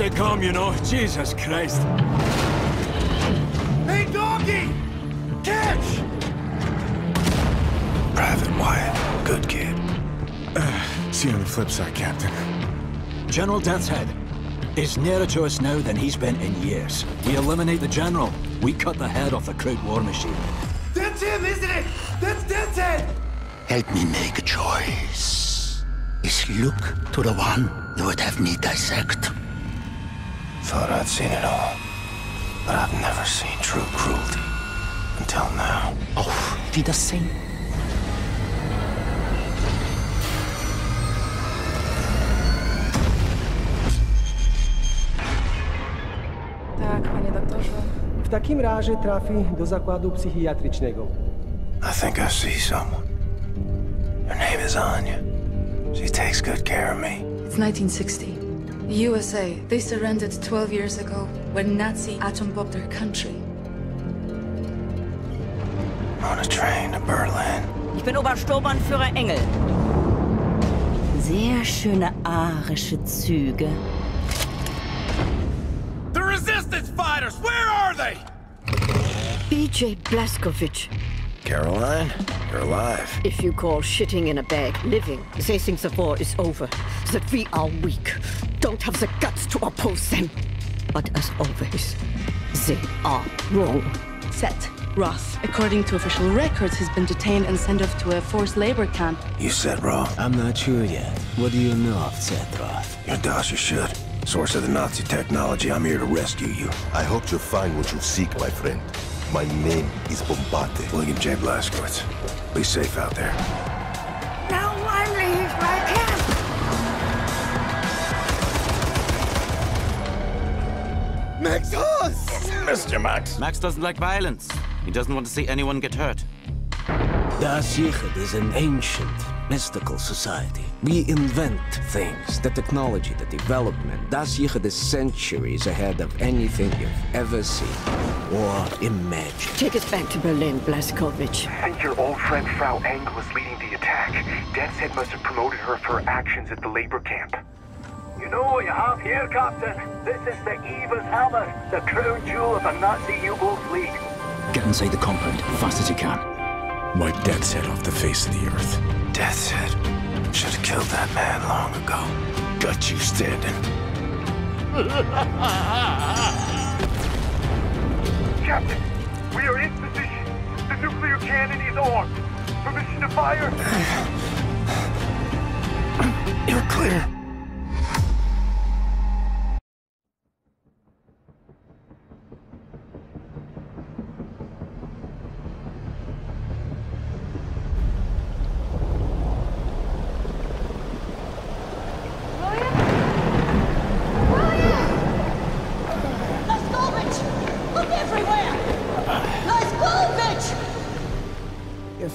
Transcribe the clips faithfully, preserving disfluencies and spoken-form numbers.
They come, you know. Jesus Christ. Hey, doggy! Catch! Private Wyatt. Good kid. Uh, see you on the flip side, Captain. General Death's Head is nearer to us now than he's been in years. We eliminate the General. We cut the head off the Krug war machine. That's him, isn't it? That's Death's Head! Help me make a choice. Is look to the one you would have me dissect. Thought I'd seen it all, but I've never seen true cruelty until now. Auf Wiedersehen. Tak, panie doktorze. W takim razie trafi do zakładu psychiatrycznego. I think I see someone. Her name is Anya. She takes good care of me. It's nineteen sixty. The U S A, they surrendered twelve years ago when Nazi atom bombed their country. On a train to Berlin. Ich bin Obersturmbannführer Engel. Sehr schöne arische Züge. The resistance fighters, where are they? B J Blazkowicz. Caroline, you're alive. If you call shitting in a bag living, they think the war is over, that we are weak, don't have the guts to oppose them. But as always, they are wrong. Set Roth, according to official records, has been detained and sent off to a forced labor camp. You said Roth? I'm not sure yet. What do you know of Set Roth? Your Dasher should. Source of the Nazi technology, I'm here to rescue you. I hope you'll find what you seek, my friend. My name is Bombati. William J. Blazkowicz. Be safe out there. No wonder he's right here! Max Haas! Mister Max. Max doesn't like violence. He doesn't want to see anyone get hurt. Das Jäger is an ancient, mystical society. We invent things, the technology, the development. Das Jäger is centuries ahead of anything you've ever seen. Or imagine. Take us back to Berlin, Blazkowicz. I think your old friend Frau Engel is leading the attack. Death's Head must have promoted her for her actions at the labor camp. You know what you have here, Captain? This is the Evil Hammer, the crown jewel of the Nazi U-boat fleet. Get inside the compound, fast as you can. Wipe Death's Head off the face of the earth. Death's Head should have killed that man long ago. Got you standing. Captain, we are in position. The nuclear cannon is armed. Permission to fire? You're clear.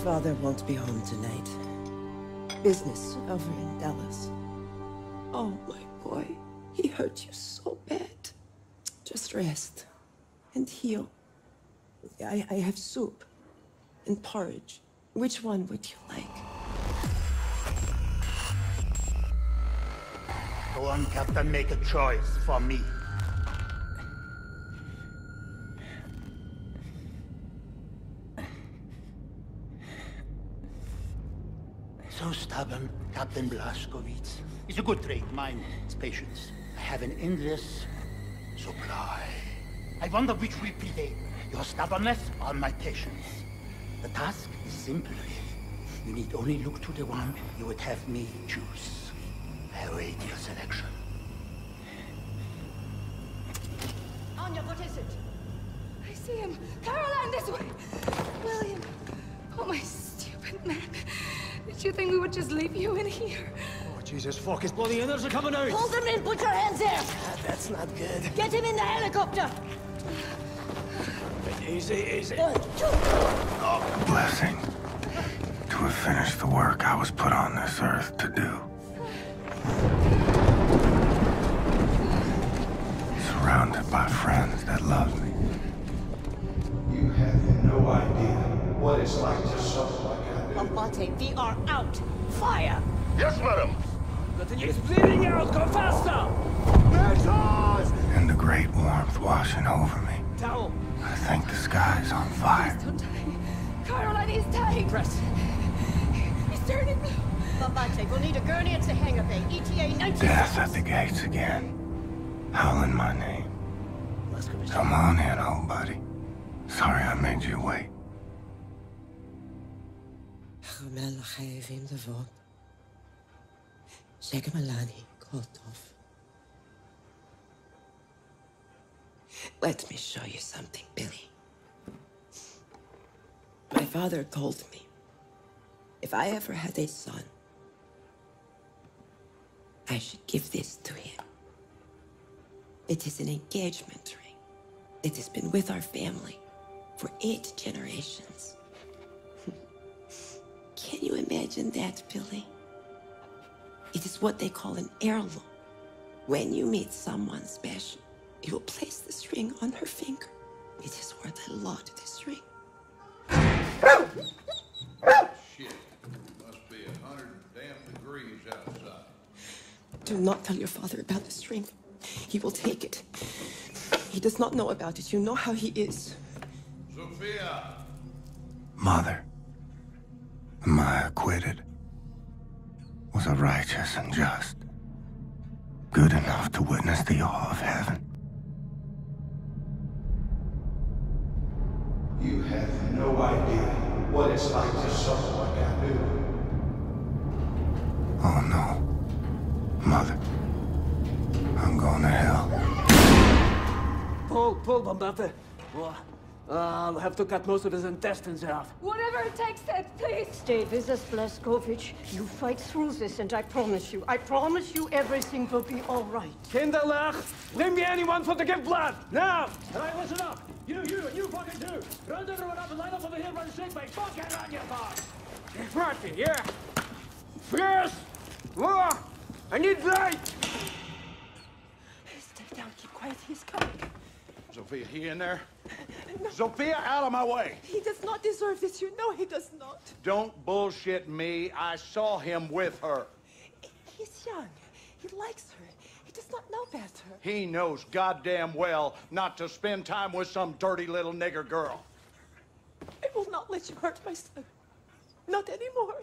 Father won't be home tonight. Business over in Dallas. Oh, my boy. He hurt you so bad. Just rest and heal. I, I have soup and porridge. Which one would you like? Go on, Captain. Make a choice for me. So stubborn, Captain Blazkowicz. It's a good trait. Mine is patience. I have an endless supply. I wonder which will prevail, your stubbornness or my patience. The task is simple. You need only look to the one you would have me choose. I await your selection. Anya, what is it? I see him. Caroline, this way! William! Oh, my stupid man. Did you think we would just leave you in here? Oh, Jesus, fuck, his bloody innards are coming out! Hold him in, put your hands there! God, that's not good. Get him in the helicopter! Easy, easy. One, two. Oh, blessing. To have finished the work I was put on this earth to do. Surrounded by friends that love me. You have no idea what it's like to suffer. Bombati, we are out! Fire! Yes, madam! He's bleeding out! Go faster! Metal! Death at the gates again, howling my name. Come on in, old buddy. Sorry I made you wait. Let me show you something, Billy. My father told me if I ever had a son, I should give this to him. It is an engagement ring. It has been with our family for eight generations. Can you imagine that, Billy? It is what they call an heirloom. When you meet someone special, you will place this ring on her finger. It is worth a lot, this ring. Shit. Must be a hundred damn degrees outside. Do not tell your father about this ring. He will take it. He does not know about it. You know how he is. Sophia! Mother, am I acquitted? Was I righteous and just? Good enough to witness the awe of heaven? You have no idea what it's like to suffer like I do. Oh no. Mother, I'm going to hell. Pull, pull, Bombati. Well, I'll have to cut most of his intestines out. Whatever it takes, Ted, please. Stay with us, Blazkowicz. You fight through this, and I promise you, I promise you everything will be all right. Kindler, bring me anyone for to give blood, now! All right, listen up. You, you, and you fucking too! Round everyone up and line up over here by the shake bag! Fuck it on your box! It's Marty, yeah? Fierce! More! I need light! Stay down, keep quiet, he's coming. Sophia, he in there? No. Sophia, out of my way! He does not deserve this, you know he does not. Don't bullshit me, I saw him with her. He's young, he likes her. Does not know better. He knows goddamn well not to spend time with some dirty little nigger girl. I will not let you hurt my son. Not anymore.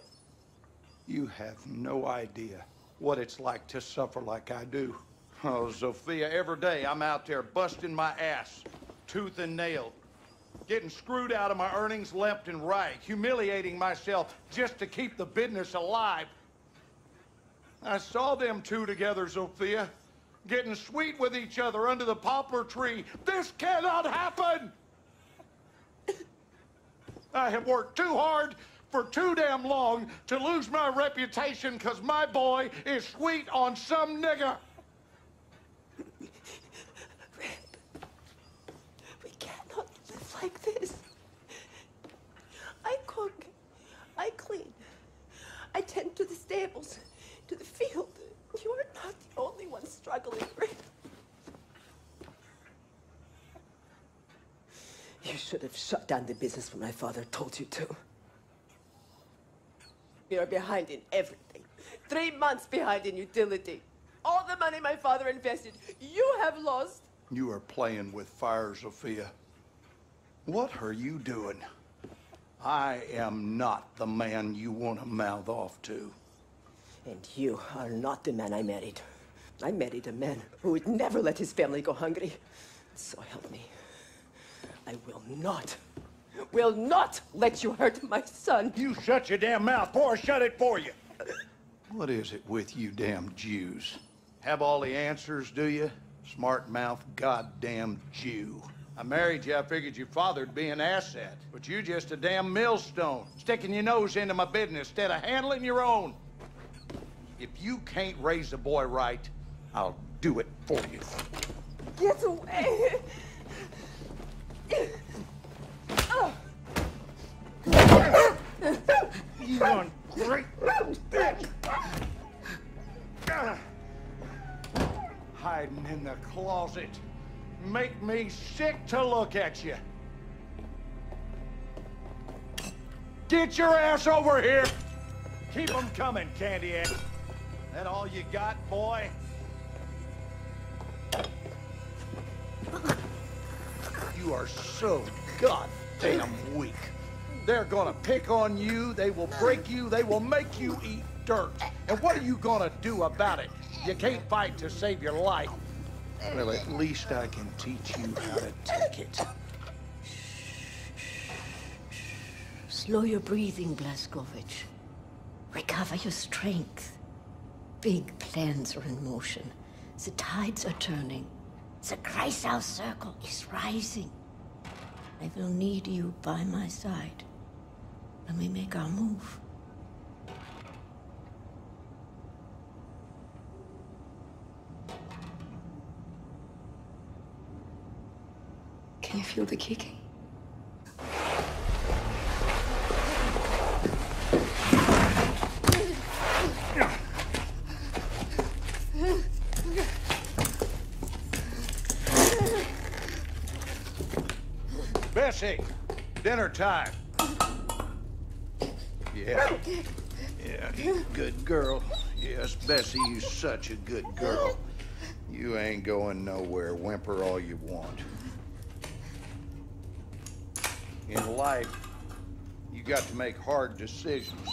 You have no idea what it's like to suffer like I do. Oh, Sophia, every day I'm out there busting my ass, tooth and nail, getting screwed out of my earnings left and right, humiliating myself just to keep the business alive. I saw them two together, Sophia. Getting sweet with each other under the poplar tree. This cannot happen! I have worked too hard for too damn long to lose my reputation because my boy is sweet on some nigger. Rip, we cannot live like this. I cook, I clean, I tend to the stables, to the field. You are not the only one struggling, Rick. You should have shut down the business when my father told you to. We are behind in everything. Three months behind in utility. All the money my father invested, you have lost. You are playing with fire, Sophia. What are you doing? I am not the man you want to mouth off to. And you are not the man I married. I married a man who would never let his family go hungry. So help me. I will not, will not let you hurt my son. You shut your damn mouth, or shut it for you. What is it with you damn Jews? Have all the answers, do you? Smart mouth, goddamn Jew. I married you, I figured your father'd be an asset. But you just a damn millstone, sticking your nose into my business instead of handling your own. If you can't raise a boy right, I'll do it for you. Get away! You ungrateful bitch! Hiding in the closet. Make me sick to look at you. Get your ass over here! Keep them coming, candy ass. That all you got, boy? You are so goddamn weak. They're gonna pick on you, they will break you, they will make you eat dirt. And what are you gonna do about it? You can't fight to save your life. Well, at least I can teach you how to take it. Slow your breathing, Blazkowicz. Recover your strength. Big plans are in motion. The tides are turning. The Kreisau Circle is rising. I will need you by my side when we make our move. Can you feel the kicking? Bessie, dinner time. Yeah. Yeah, you good girl. Yes, Bessie, you such a good girl. You ain't going nowhere. Whimper all you want. In life, you got to make hard decisions.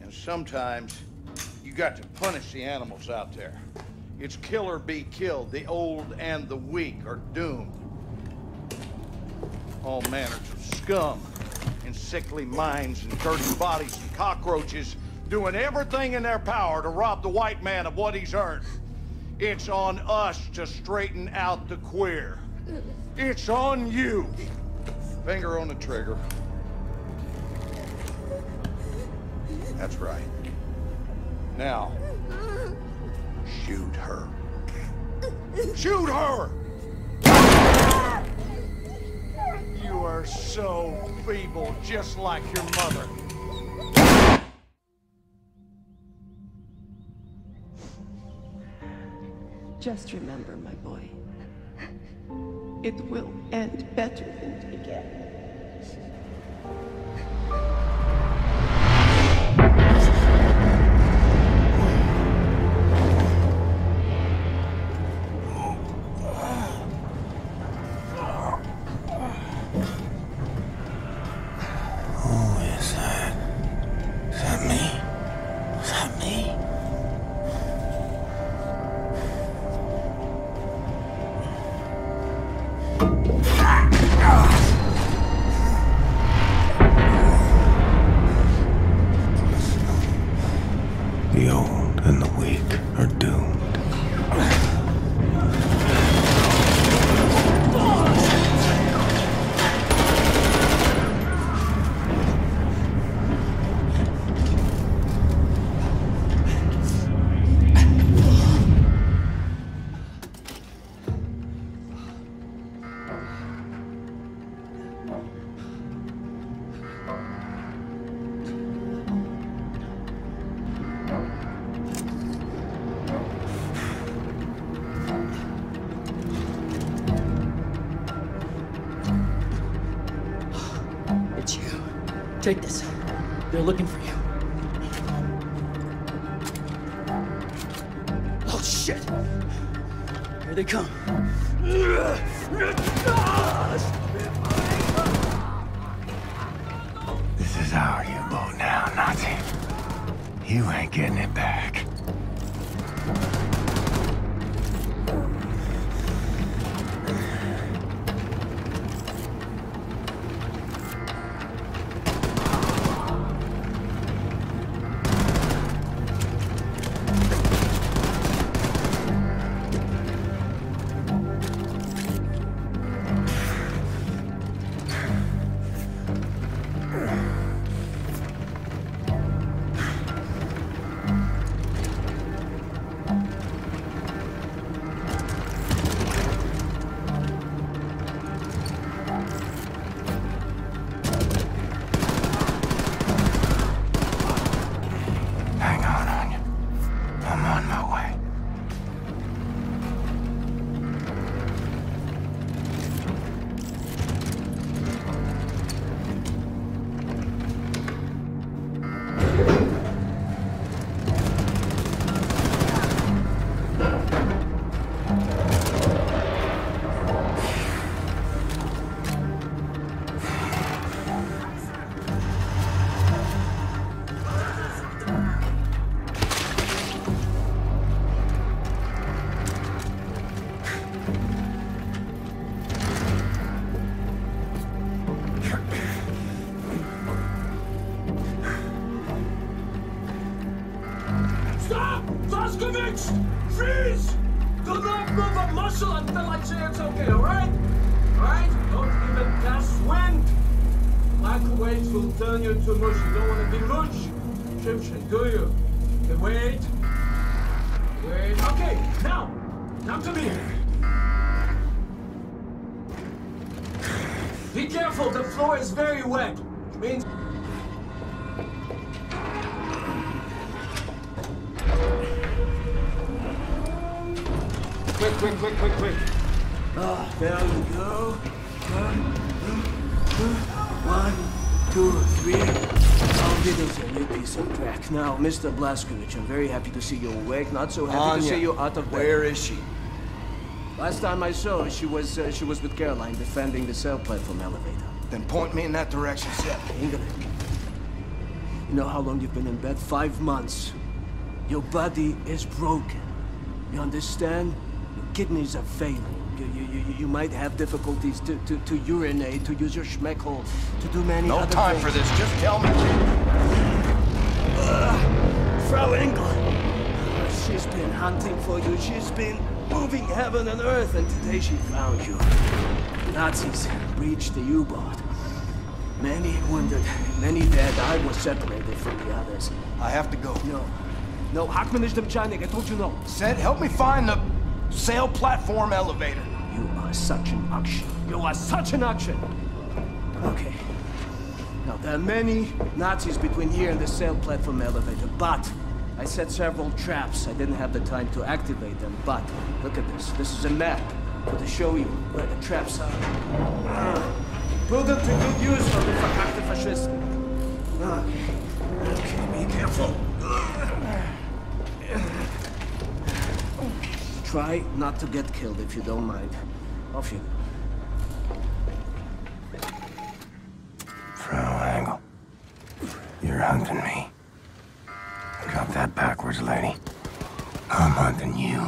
And sometimes, you got to punish the animals out there. It's kill or be killed. The old and the weak are doomed. All manners of scum, and sickly minds, and dirty bodies, and cockroaches, doing everything in their power to rob the white man of what he's earned. It's on us to straighten out the queer. It's on you. Finger on the trigger. That's right. Now, shoot her. Shoot her! You are so feeble, just like your mother. Just remember, my boy, it will end better than it began. Take this. They're looking for you. Oh, shit! Here they come. This is how you go now, Nazi. You ain't getting it back. Jeez! Jeez! Do not move a muscle until I say it's okay, alright? Alright? Don't even pass wind! Microwaves will turn you into mush. You don't want to be mush. Egyptian, do you? Okay, wait. Wait. Okay, now! Come to me! Be careful, the floor is very wet. Which means... Quick, quick, quick, quick, quick. Ah, oh, there we go. One, two, two, one, two, three. I'll give us a new piece of track. Now, Mister Blazkowicz, I'm very happy to see you awake. Not so happy Anya, to see you out of bed. Where is she? Last time I saw her, she was, uh, she was with Caroline defending the cell platform elevator. Then point me in that direction, Seth. Ingrid, you know how long you've been in bed? Five months. Your body is broken. You understand? Kidneys are failing. You, you, you, you might have difficulties to, to, to urinate, to use your schmeckhole, to do many no other things. No time for this. Just tell me. Uh, Frau Engel. Uh, she's been hunting for you. She's been moving heaven and earth, and today she found you. The Nazis breached the U-boat. Many wounded, many dead. I was separated from the others. I have to go. No. No. Hackman is dem China. I told you no. Said, help me find the... sail platform elevator. You are such an auction. You are such an auction. Okay. Now, there are many Nazis between here and the sail platform elevator, but I set several traps. I didn't have the time to activate them, but look at this. This is a map to show you where the traps are. Uh, put them to good use for the verkackte Faschisten. Okay. Okay, be careful. Try not to get killed, if you don't mind. Off you go. Frau Engel, you're hunting me. I got that backwards, lady. I'm hunting you.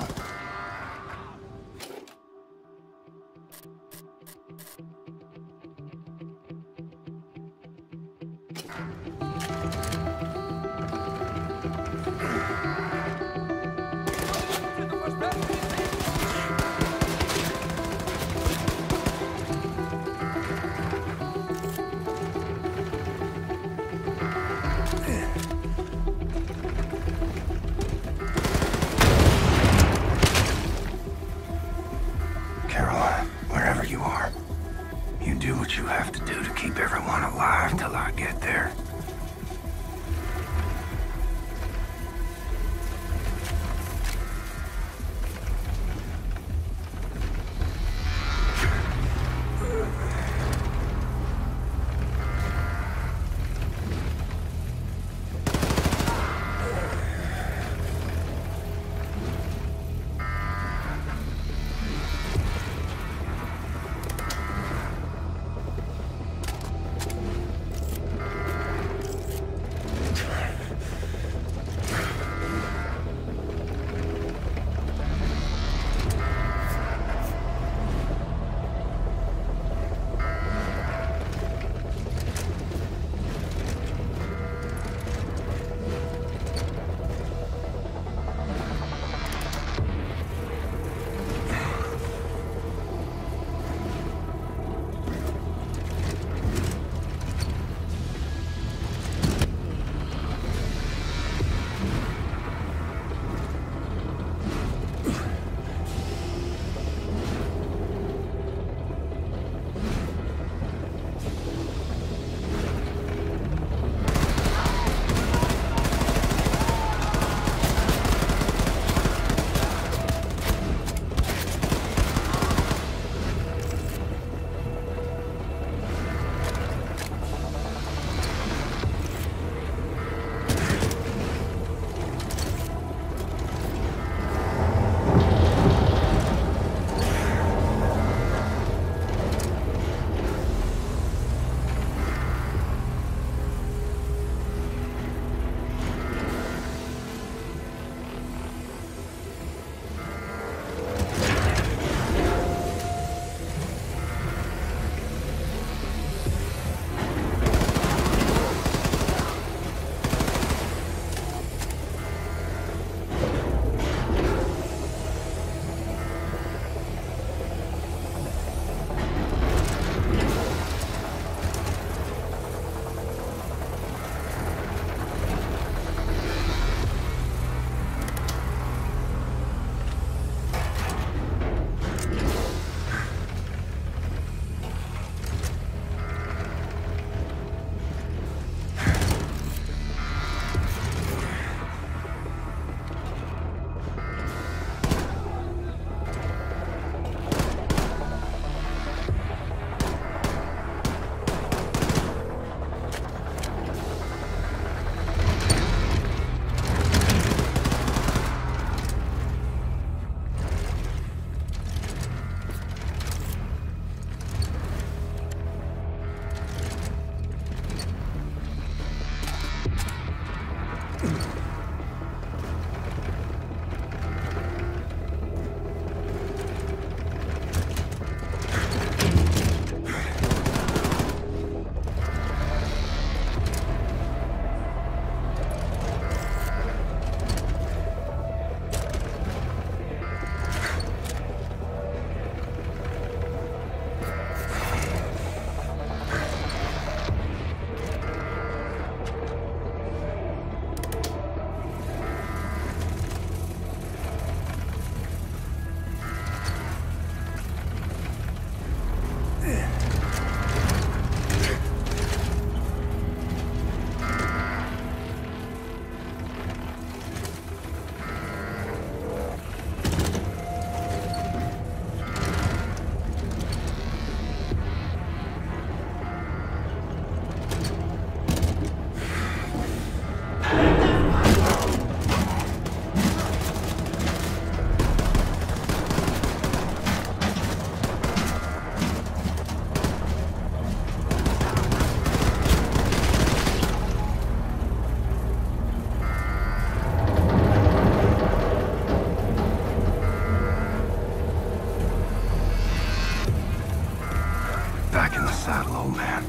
saddle, old man.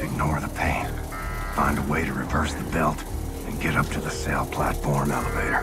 Ignore the pain. Find a way to reverse the belt and get up to the sail platform elevator.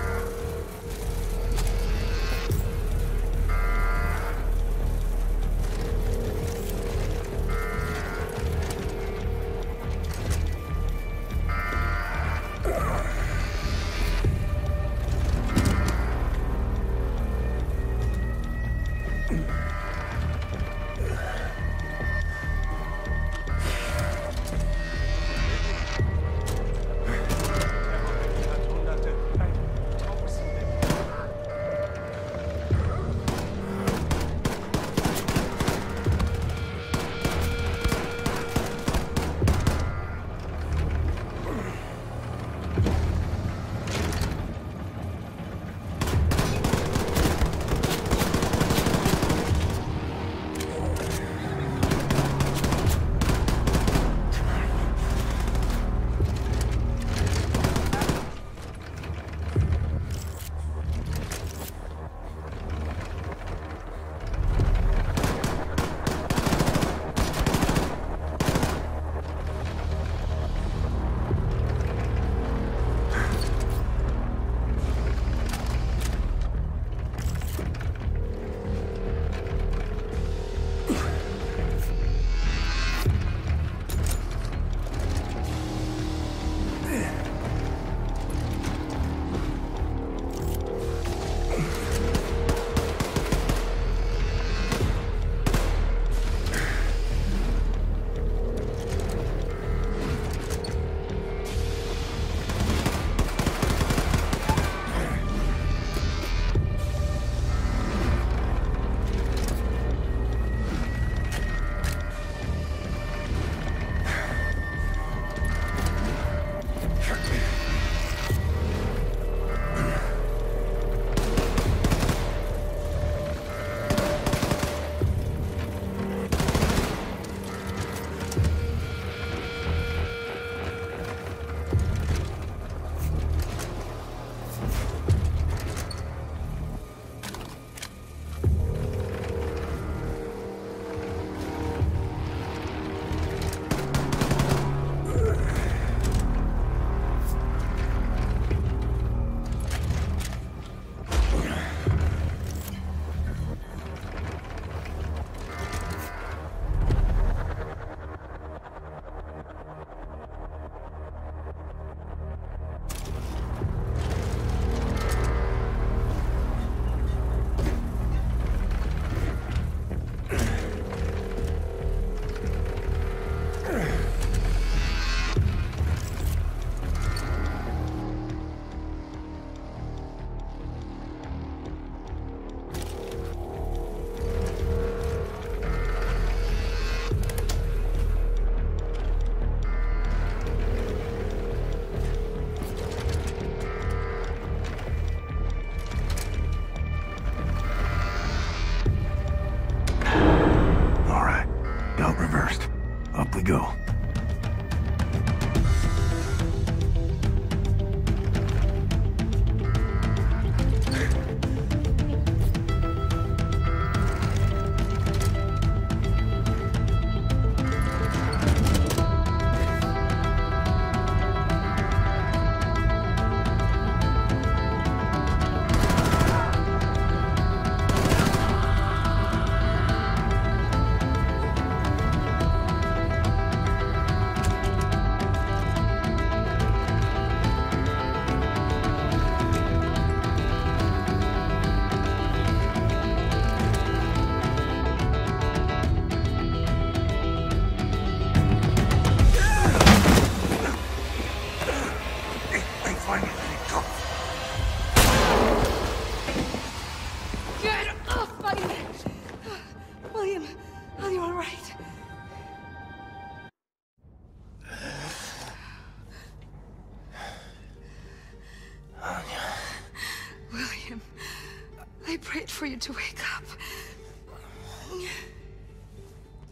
For you to wake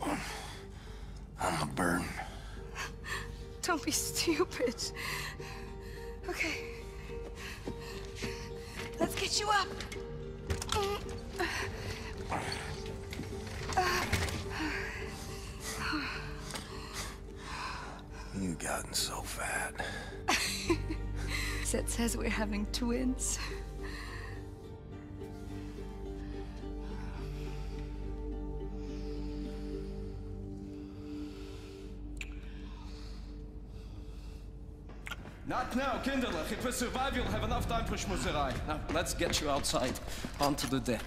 up. I'm a burden. Don't be stupid. Okay. Let's get you up. gotten so fat. Set says we're having twins. Not now, Kindler. If we survive, you'll have enough time for schmutzerei. Now, let's get you outside. Onto the deck.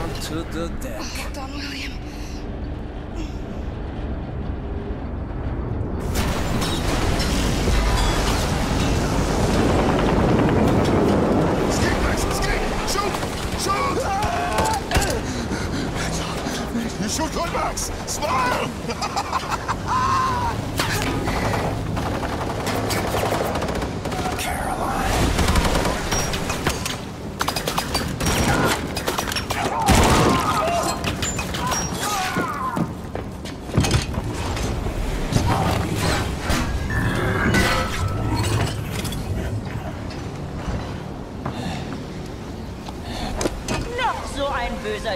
Onto the deck. Oh, hold on, William.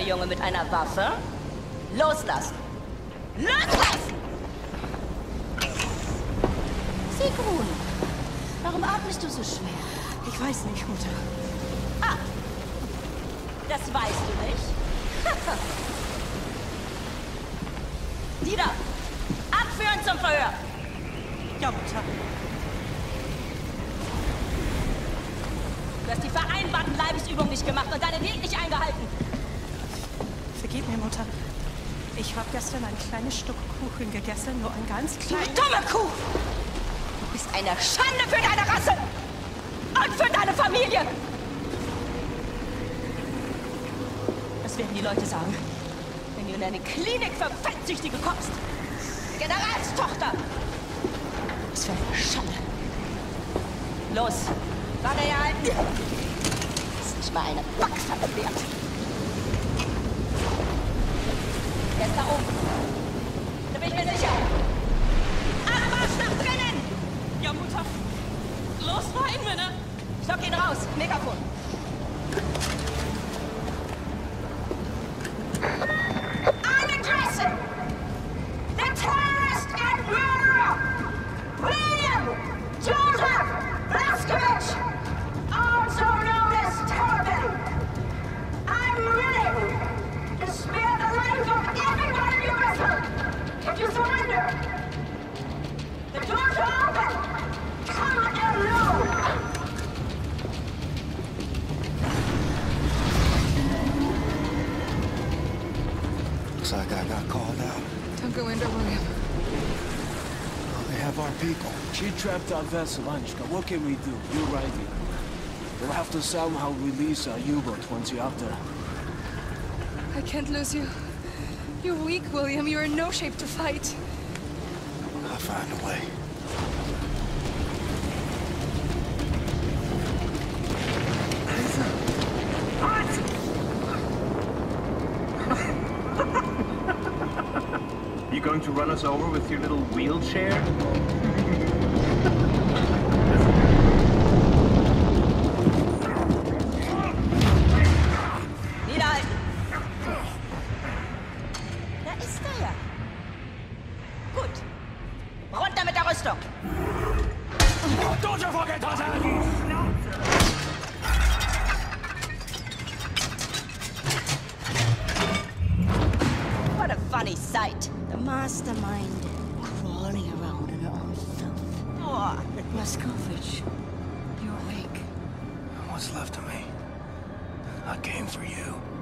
Junge mit einer Waffe. Loslassen! Loslassen! Siegrun, warum atmest du so schwer? Ich weiß nicht, Mutter. Ah! Das weißt du nicht? Dieter! Abführen zum Verhör! Ja, Mutter. Du hast die vereinbarten Leibesübungen nicht gemacht und deinen Weg nicht eingehalten. Gib mir, Mutter. Ich habe gestern ein kleines Stück Kuchen gegessen, nur ein ganz kleines... Du dumme Kuh! Du bist eine Schande für deine Rasse! Und für deine Familie! Was werden die Leute sagen, wenn du in eine Klinik für Fettsüchtige kommst? Generalstochter! Was für eine Schande! Los, warte ja ein! Ist nicht mal eine Backpfanne wert! Er ist da oben. Da bin ich mir sicher. Armarsch nach drinnen! Ja, Mutter. Los, rein, Männer. Ich lock ihn raus. Megafon. I'm addressing the terrorist and murderer, William J. Blazkowicz, also known as Terrorman. I'm willing to spare the life of everyone in your vessel! If you surrender! The doors are open! Come alone! Looks like I got called out. Don't go into William. Well, they have our people. She trapped our vessel, Anishka. What can we do? You're right here. We'll have to somehow release our U-boat once you're out there. I can't lose you. You're weak, William. You're in no shape to fight. I'll find a way. What? You going to run us over with your little wheelchair? What's left of me? I came for you.